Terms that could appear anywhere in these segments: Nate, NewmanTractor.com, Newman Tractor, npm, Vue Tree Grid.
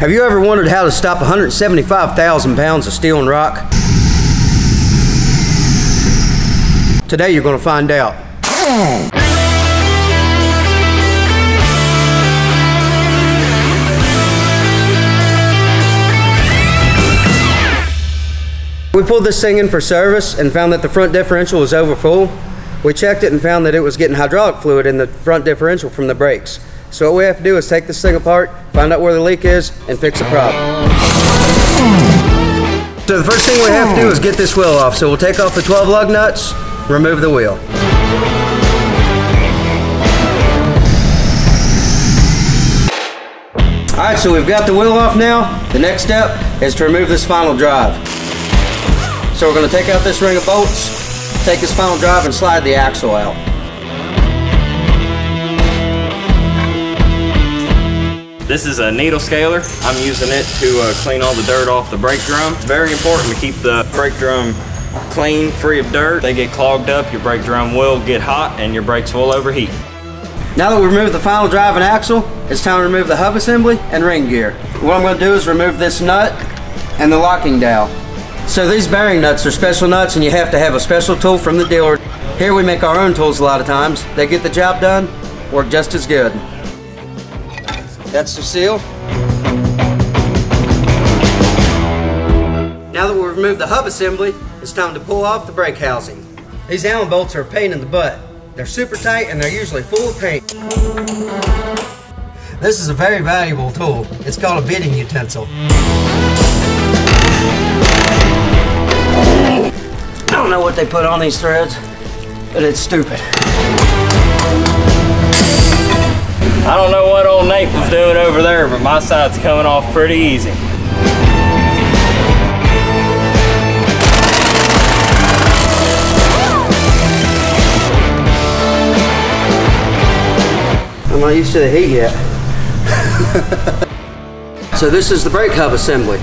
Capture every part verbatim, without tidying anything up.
Have you ever wondered how to stop one hundred seventy-five thousand pounds of steel and rock? Today you're going to find out. We pulled this thing in for service and found that the front differential was overfull. We checked it and found that it was getting hydraulic fluid in the front differential from the brakes. So what we have to do is take this thing apart, find out where the leak is, and fix the problem. So the first thing we have to do is get this wheel off. So we'll take off the twelve lug nuts, remove the wheel. All right, so we've got the wheel off now. The next step is to remove this final drive. So we're gonna take out this ring of bolts, take this final drive and slide the axle out. This is a needle scaler. I'm using it to uh, clean all the dirt off the brake drum. It's very important to keep the brake drum clean, free of dirt. If they get clogged up, your brake drum will get hot and your brakes will overheat. Now that we've removed the final drive and axle, it's time to remove the hub assembly and ring gear. What I'm gonna do is remove this nut and the locking dowel. So these bearing nuts are special nuts and you have to have a special tool from the dealer. Here we make our own tools a lot of times. They get the job done, work just as good. That's the seal. Now that we've removed the hub assembly, it's time to pull off the brake housing. These Allen bolts are a pain in the butt. They're super tight and they're usually full of paint. This is a very valuable tool. It's called a bidding utensil. I don't know what they put on these threads, but it's stupid. I don't know what old Nate was doing over there, but my side's coming off pretty easy. I'm not used to the heat yet. So this is the brake hub assembly.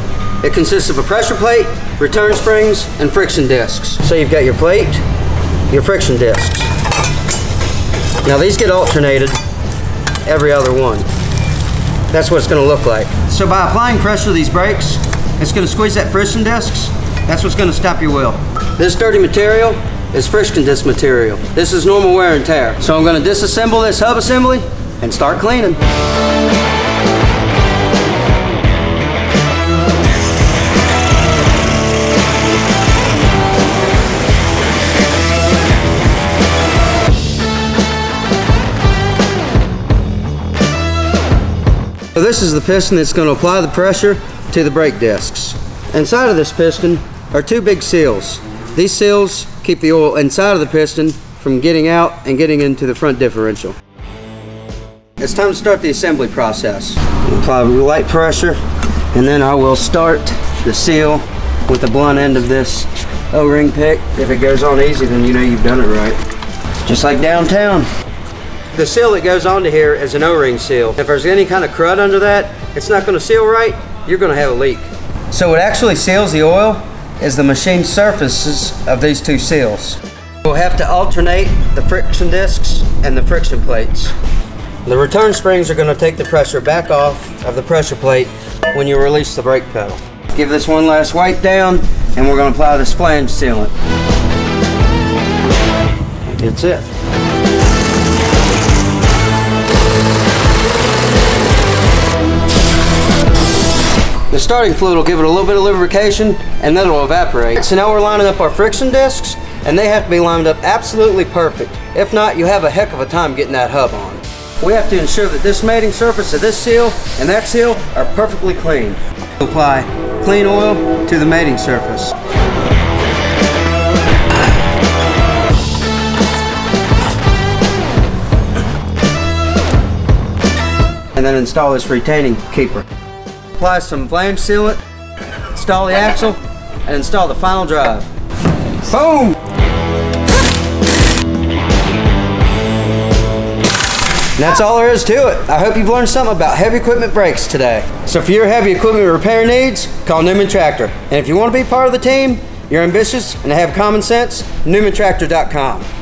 It consists of a pressure plate, return springs, and friction discs. So you've got your plate, your friction discs. Now these get alternated every other one. That's what it's going to look like. So by applying pressure to these brakes, it's going to squeeze that friction discs. That's what's going to stop your wheel. This dirty material is friction disc material. This is normal wear and tear. So I'm going to disassemble this hub assembly and start cleaning. So this is the piston that's going to apply the pressure to the brake discs. Inside of this piston are two big seals. These seals keep the oil inside of the piston from getting out and getting into the front differential. It's time to start the assembly process. Apply light pressure, and then I will start the seal with the blunt end of this O-ring pick. If it goes on easy, then you know you've done it right. Just like downtown. The seal that goes onto here is an O-ring seal. If there's any kind of crud under that, it's not going to seal right, you're going to have a leak. So what actually seals the oil is the machined surfaces of these two seals. We'll have to alternate the friction discs and the friction plates. The return springs are going to take the pressure back off of the pressure plate when you release the brake pedal. Give this one last wipe down and we're going to apply this flange sealant. That's it. The starting fluid will give it a little bit of lubrication and then it'll evaporate. So now we're lining up our friction discs and they have to be lined up absolutely perfect. If not, you have a heck of a time getting that hub on. We have to ensure that this mating surface of this seal and that seal are perfectly clean. Apply clean oil to the mating surface. And then install this retaining keeper. Apply some flange sealant, install the axle, and install the final drive. Boom! And that's all there is to it. I hope you've learned something about heavy equipment brakes today. So for your heavy equipment repair needs, call Newman Tractor. And if you want to be part of the team, you're ambitious and have common sense, Newman Tractor dot com.